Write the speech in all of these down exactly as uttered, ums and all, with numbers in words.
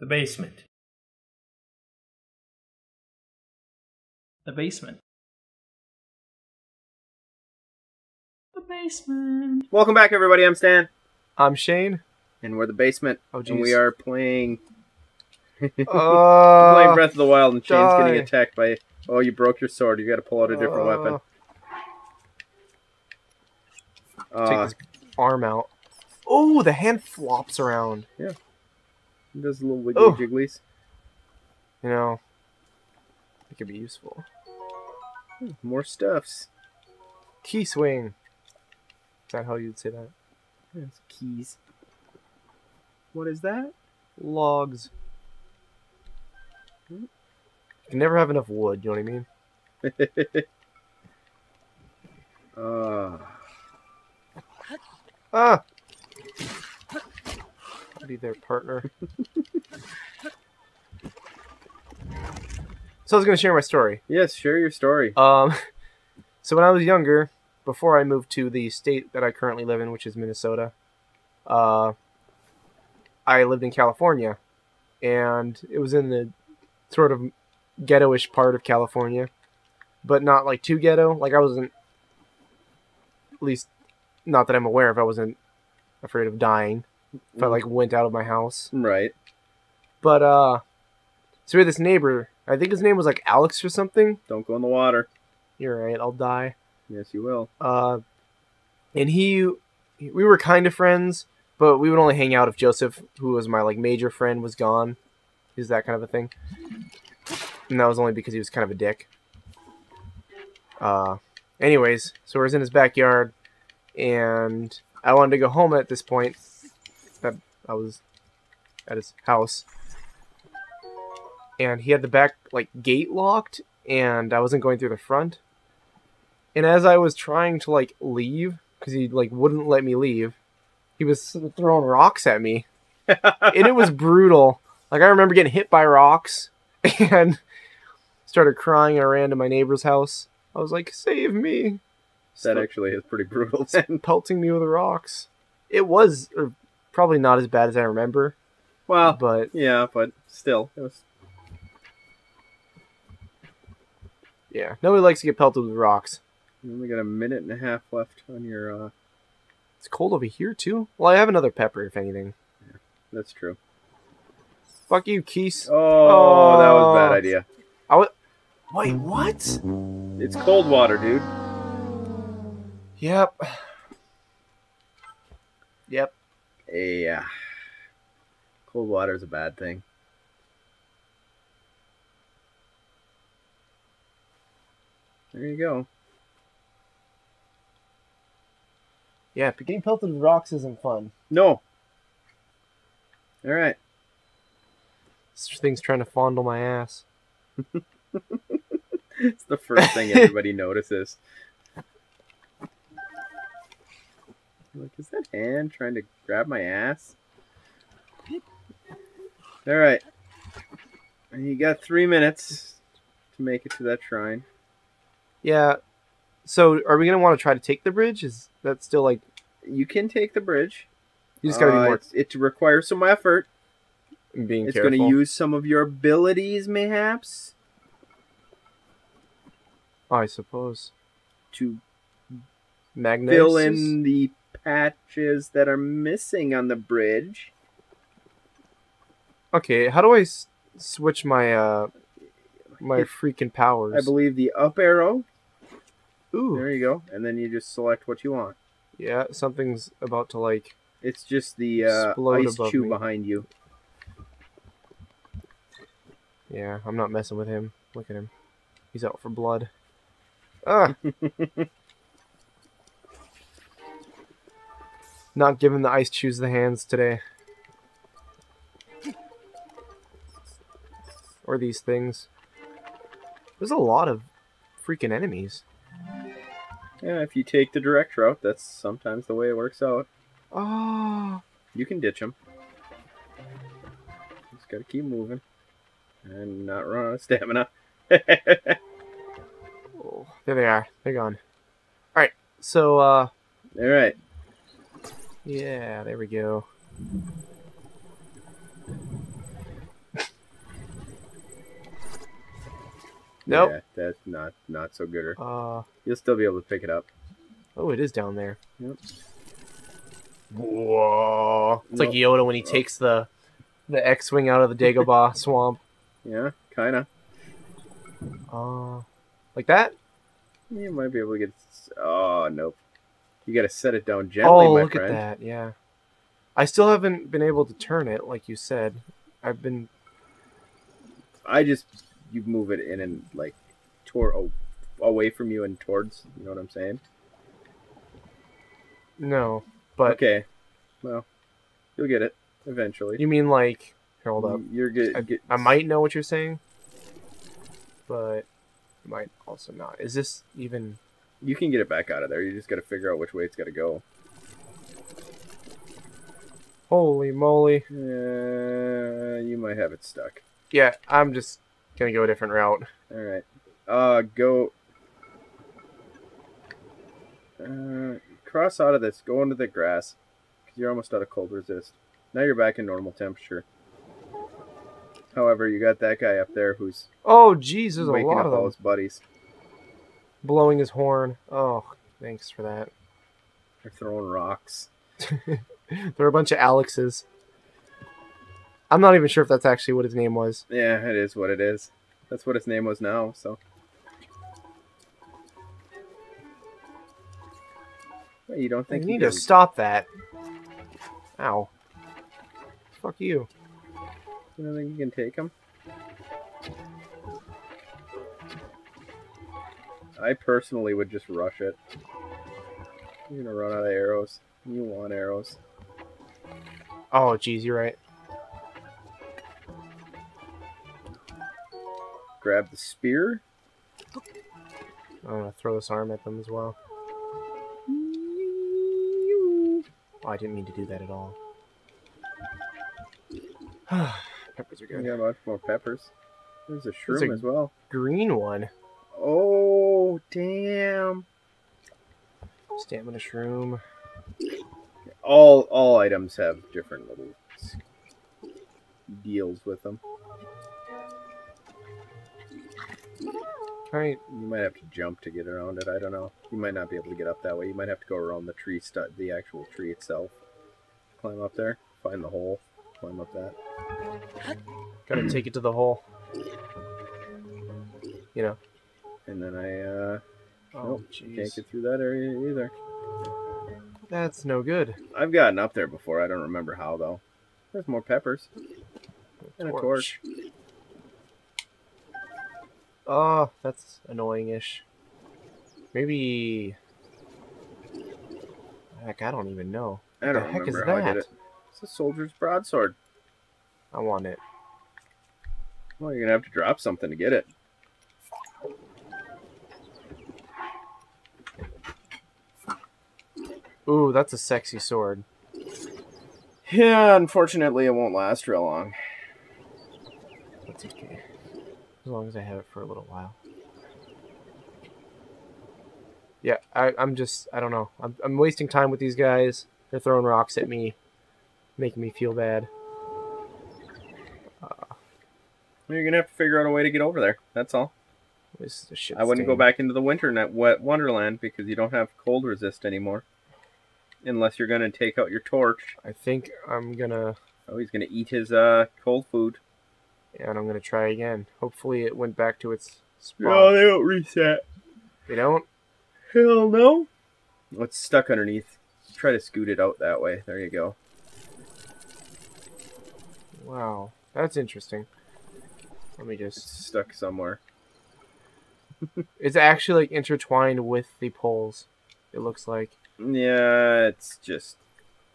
The Basement. The Basement. The Basement. Welcome back, everybody. I'm Stan. I'm Shane. And we're The Basement. Oh, geez. And we are playing... uh, we're playing Breath of the Wild, and Shane's die. getting attacked by... Oh, you broke your sword. You gotta pull out a different uh, weapon. Take uh, this arm out. Oh, the hand flops around. Yeah. It does little wiggly oh. jigglies. You know... It could be useful. Ooh, more stuffs. Key swing. Is that how you'd say that? That's keys. What is that? Logs. You can never have enough wood, you know what I mean? uh. Ah! I'll be their partner. So I was going to share my story. Yes, share your story. Um, so when I was younger, before I moved to the state that I currently live in, which is Minnesota, uh, I lived in California. And it was in the sort of ghetto-ish part of California. But not, like, too ghetto. Like, I wasn't... At least, not that I'm aware of. I wasn't afraid of dying if I, like, went out of my house. Right. But, uh... so we had this neighbor... I think his name was like Alex or something. Don't go in the water. You're right. I'll die. Yes, you will. Uh, and he, we were kind of friends, but we would only hang out if Joseph, who was my like major friend, was gone. He's that kind of a thing. And that was only because he was kind of a dick. Uh, anyways, so I was in his backyard, and I wanted to go home at this point. That I was at his house. And he had the back, like, gate locked, and I wasn't going through the front. And as I was trying to, like, leave, because he, like, wouldn't let me leave, he was throwing rocks at me. And it was brutal. Like, I remember getting hit by rocks, and started crying, and I ran to my neighbor's house. I was like, save me. That so, actually is pretty brutal. Pelting me with rocks. It was or probably not as bad as I remember. Well, but yeah, but still, it was... Yeah, nobody likes to get pelted with rocks. You only got a minute and a half left on your, uh... It's cold over here, too. Well, I have another pepper, if anything. Yeah, that's true. Fuck you, Keese. Oh, oh, that was a bad idea. I was... Wait, what? It's cold water, dude. Yep. Yep. Yeah. Cold water's a bad thing. There you go. Yeah, but getting pelted with rocks isn't fun. No. Alright. This thing's trying to fondle my ass. It's the first thing everybody notices. Like, is that hand trying to grab my ass? Alright. You got three minutes to make it to that shrine. Yeah, so are we going to want to try to take the bridge? Is that still like... You can take the bridge. You just got to uh, be more... It's, it requires some effort. And being it's careful. It's going to use some of your abilities, mayhaps. I suppose. To Magnesis? Fill in the patches that are missing on the bridge. Okay, how do I s switch my... Uh... My freaking powers. I believe the up arrow. Ooh. There you go. And then you just select what you want. Yeah, something's about to, like... It's just the uh, ice chew behind you. Yeah, I'm not messing with him. Look at him. He's out for blood. Ah! Not giving the ice chews the hands today. Or these things. There's a lot of freaking enemies. Yeah, if you take the direct route, that's sometimes the way it works out. Oh. You can ditch them. Just gotta keep moving. And not run out of stamina. Oh, there they are. They're gone. Alright, so, uh... Alright. Yeah, there we go. Nope. Yeah, that's not not so good. Uh, You'll still be able to pick it up. Oh, it is down there. Yep. Whoa. It's like Yoda when he oh. takes the the X-Wing out of the Dagobah swamp. Yeah, kind of. Uh, like that? You might be able to get... Oh, nope. You got to set it down gently, oh, my friend. Oh, look at that, yeah. I still haven't been able to turn it, like you said. I've been... I just... You move it in and, like, toward, oh, away from you and towards. You know what I'm saying? No, but... Okay. Well, you'll get it eventually. You mean, like... Here, hold up. You're good. I, get... I might know what you're saying, but... might also not. Is this even... You can get it back out of there. You just got to figure out which way it's got to go. Holy moly. Uh, you might have it stuck. Yeah, I'm just going to go a different route. Alright. Uh, go... Uh, cross out of this. Go into the grass. Because you're almost out of cold resist. Now you're back in normal temperature. However, you got that guy up there who's oh, jeez, there's a lot of those buddies blowing his horn. Oh, thanks for that. They're throwing rocks. They're a bunch of Alexes. I'm not even sure if that's actually what his name was. Yeah, it is what it is. That's what his name was now. So well, you don't think you need to stop that? Ow! Fuck you. I don't think you can take them. I personally would just rush it. You're gonna run out of arrows. You want arrows. Oh, geez, you're right. Grab the spear. I'm gonna throw this arm at them as well. Oh, I didn't mean to do that at all. Peppers are good. You got a lot more peppers. There's a shroom There's a as well. Green one. Oh, damn. Stamina shroom. All all items have different little deals with them. Right. You might have to jump to get around it. I don't know. You might not be able to get up that way. You might have to go around the tree, st the actual tree itself. Climb up there. Find the hole. Climb up that. Gotta take it to the hole. You know. And then I, uh... Oh, jeez. Can't get through that area either. That's no good. I've gotten up there before. I don't remember how, though. There's more peppers. And a torch. Oh, that's annoying-ish. Maybe... Heck, I don't even know. I don't remember. What the heck is that? I did it. It's a soldier's broadsword. I want it. Well, you're gonna have to drop something to get it. Ooh, that's a sexy sword. Yeah, unfortunately it won't last real long. That's okay. As long as I have it for a little while. Yeah, I, I'm just, I don't know. I'm, I'm wasting time with these guys. They're throwing rocks at me. Making me feel bad. Uh, You're gonna have to figure out a way to get over there. That's all. This is a shit I wouldn't stain. Go back into the winter net wet wonderland because you don't have cold resist anymore. Unless you're gonna take out your torch. I think I'm gonna. Oh, he's gonna eat his uh cold food. And I'm gonna try again. Hopefully, it went back to its spot. No, they don't reset. They don't. Hell no. Well, it's stuck underneath. Let's try to scoot it out that way. There you go. Wow, that's interesting. Let me just... It's stuck somewhere. It's actually, like, intertwined with the poles, it looks like. Yeah, it's just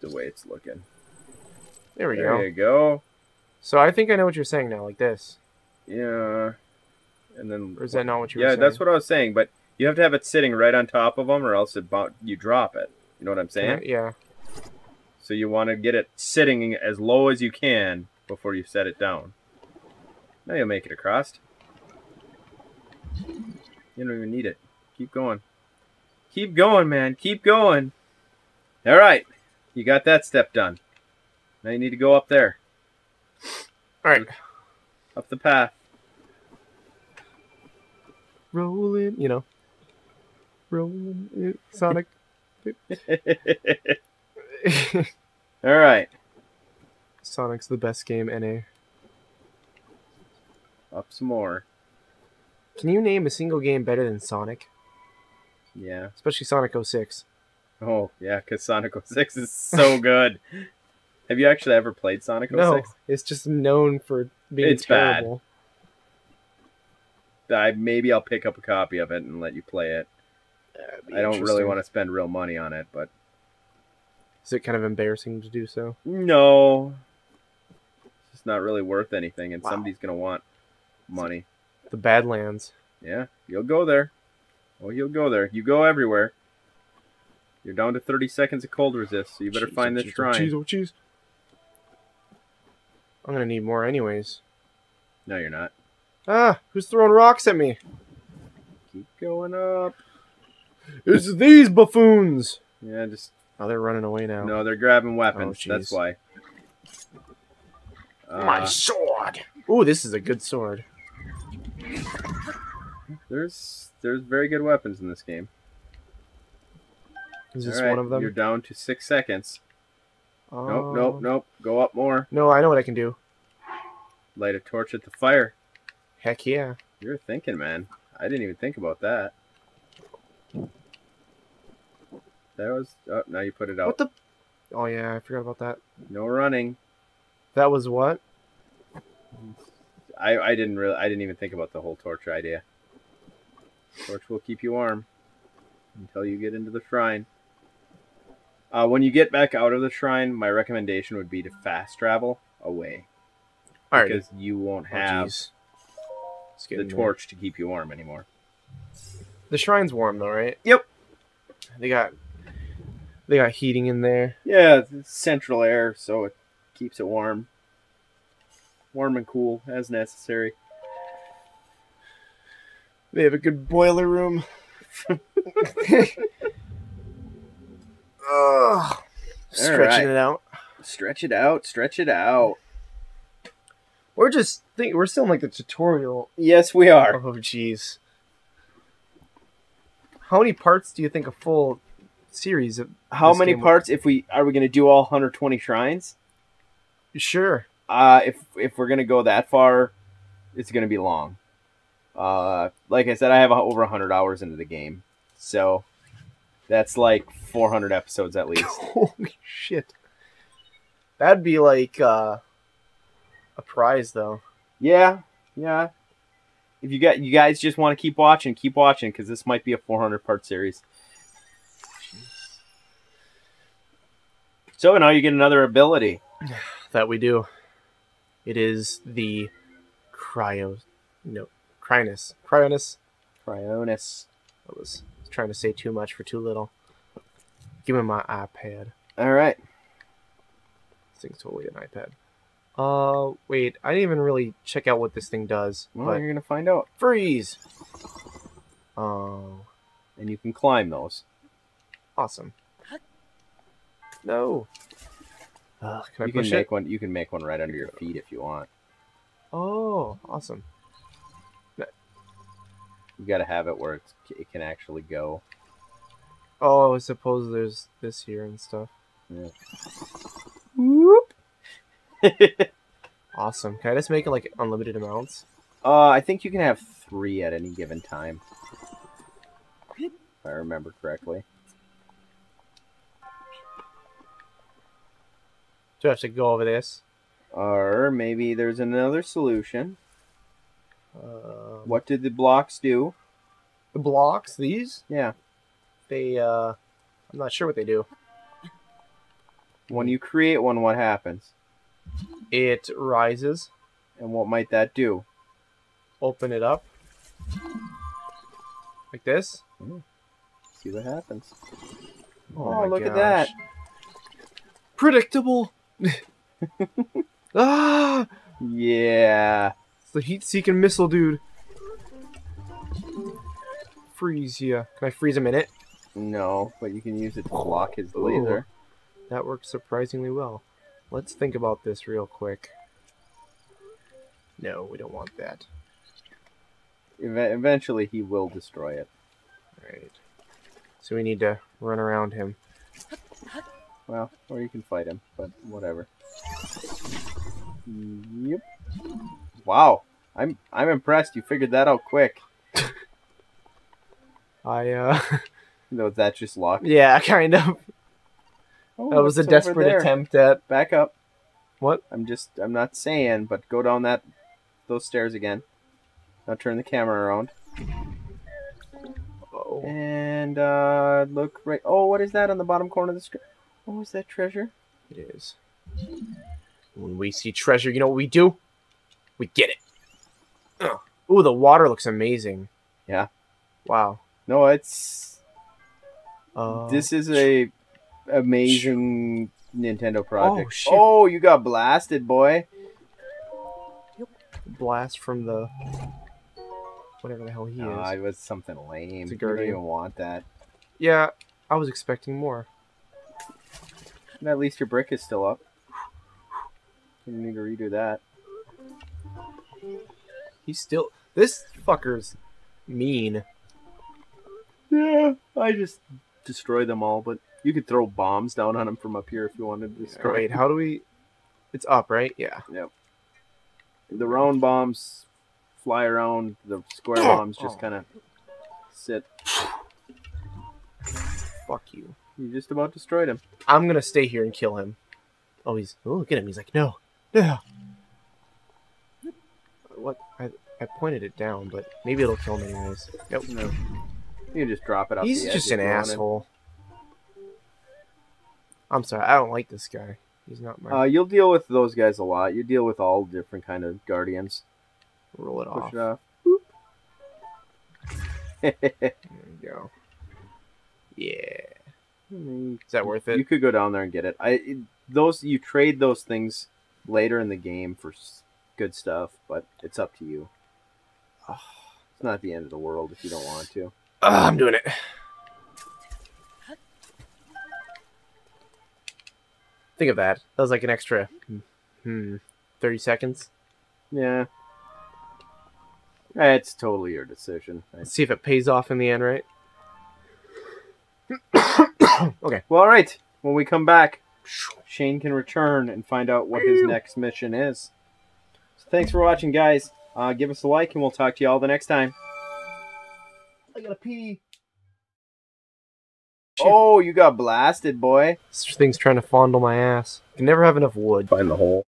the way it's looking. There we go. There you go. So I think I know what you're saying now, like this. Yeah. And then... Or is that not what you were saying? Yeah, that's what I was saying, but you have to have it sitting right on top of them, or else it you drop it. You know what I'm saying? Yeah. So you want to get it sitting as low as you can before you set it down. Now you'll make it across. You don't even need it. Keep going. Keep going, man. Keep going. All right. You got that step done. Now you need to go up there. All right. Up the path. rolling, you know, rolling, Sonic. All right. Sonic's the best game, N A. Up some more. Can you name a single game better than Sonic? Yeah. Especially Sonic oh six. Oh, yeah, because Sonic oh six is so good. Have you actually ever played Sonic oh six? No, it's just known for being it's terrible. Bad. I, maybe I'll pick up a copy of it and let you play it. I don't really want to spend real money on it, but... Is it kind of embarrassing to do so? No. It's just not really worth anything, and wow. somebody's going to want money. The Badlands. Yeah, you'll go there. Oh, you'll go there. You go everywhere. You're down to thirty seconds of cold resist, so you better cheese, find this cheese, shrine. Cheese, oh, cheese. I'm going to need more anyways. No, you're not. Ah, who's throwing rocks at me? Keep going up. It's these buffoons! Yeah, just... Oh, they're running away now. No, they're grabbing weapons. Oh, that's why. Uh, My sword! Ooh, this is a good sword. There's there's very good weapons in this game. Is this right, one of them? You're down to six seconds. Uh, nope, nope, nope. Go up more. No, I know what I can do. Light a torch at the fire. Heck yeah. You're thinking, man. I didn't even think about that. That was... Oh, now you put it out. What the... Oh, yeah, I forgot about that. No running. That was what? I, I didn't really... I didn't even think about the whole torch idea. Torch will keep you warm until you get into the shrine. Uh, when you get back out of the shrine, my recommendation would be to fast travel away. All right. Because you won't have oh, the torch warm. to keep you warm anymore. The shrine's warm, though, right? Yep. They got... They got heating in there. Yeah, it's central air, so it keeps it warm. Warm and cool, as necessary. They have a good boiler room. oh, stretching right. it out. Stretch it out, stretch it out. We're just think we're still in like the tutorial. Yes, we are. Oh, jeez. How many parts do you think a full... series of how many parts if we are we going to do all one hundred twenty shrines? Sure. Uh if if we're going to go that far, it's going to be long. Uh like I said, I have over one hundred hours into the game. So that's like four hundred episodes at least. Holy shit. That'd be like uh a prize though. Yeah. Yeah. If you got you guys just want to keep watching, keep watching cuz this might be a four hundred part series. So now you get another ability. That we do. It is the cryo... No. Cryonis. Cryonis. Cryonis. I was trying to say too much for too little. Give me my iPad. All right. This thing's totally an iPad. Uh, wait. I didn't even really check out what this thing does. Well, you're going to find out. Freeze! Oh. And you can climb those. Awesome. No. Uh, can you I push can make it? one. You can make one right under your feet if you want. Oh, awesome! You got to have it where it's, it can actually go. Oh, I suppose there's this here and stuff. Yeah. Whoop! Awesome. Can I just make it like unlimited amounts? Uh, I think you can have three at any given time, if I remember correctly. Do I have to go over this? Or maybe there's another solution. Um, what did the blocks do? The blocks? These? Yeah. They, uh... I'm not sure what they do. When you create one, what happens? It rises. And what might that do? Open it up. Like this? Mm. See what happens. Oh, oh look gosh. at that. Predictable! ah! Yeah. It's the heat-seeking missile, dude. Freeze you. Can I freeze a minute? No, but you can use it to block his Ooh. laser. That works surprisingly well. Let's think about this real quick. No, we don't want that. Eventually he will destroy it. Right. So we need to run around him. Well, or you can fight him, but whatever. Yep. Wow. I'm I'm impressed you figured that out quick. I uh No, that's just luck. Yeah, kind of. Oh, that was a desperate attempt at back up. What? I'm just I'm not saying, but go down that those stairs again. Now turn the camera around. Uh-oh. And uh look right. Oh, what is that on the bottom corner of the screen? What was that treasure? It is. When we see treasure, you know what we do? We get it. Ugh. Ooh, the water looks amazing. Yeah. Wow. No, it's... Uh, this is a amazing Nintendo project. Oh, shit. Oh, you got blasted, boy. Yep. Blast from the... Whatever the hell he no, is. Ah, it was something lame. You don't even want that. Yeah, I was expecting more. And at least your brick is still up. You need to redo that. He's still... This fucker's mean. Yeah, I just destroy them all, but you could throw bombs down on them from up here if you wanted to destroy. Wait, how do we... It's up, right? Yeah. Yep. The round bombs fly around. The square bombs just oh. kind of sit. Fuck you. You just about destroyed him. I'm going to stay here and kill him. Oh, he's... Oh, look at him. He's like, no. No. What? I, I pointed it down, but maybe it'll kill him anyways. Nope. No. You can just drop it off. He's the edge just an asshole. I'm sorry. I don't like this guy. He's not my... Uh, you'll deal with those guys a lot. You deal with all different kind of guardians. Roll it Push off. It off. Boop. There we go. Yeah. Is that worth it? You could go down there and get it. I it, those you trade those things later in the game for s good stuff, but it's up to you. Ugh. It's not the end of the world if you don't want to. Ugh, I'm doing it. Think of that. That was like an extra hmm, thirty seconds. Yeah. It's totally your decision. Let's see if it pays off in the end, right? Okay. Well, all right. When we come back, Shane can return and find out what his next mission is. So thanks for watching, guys. Uh, give us a like, and we'll talk to you all the next time. I gotta pee. Oh, you got blasted, boy. This thing's trying to fondle my ass. You can never have enough wood. Find the hole.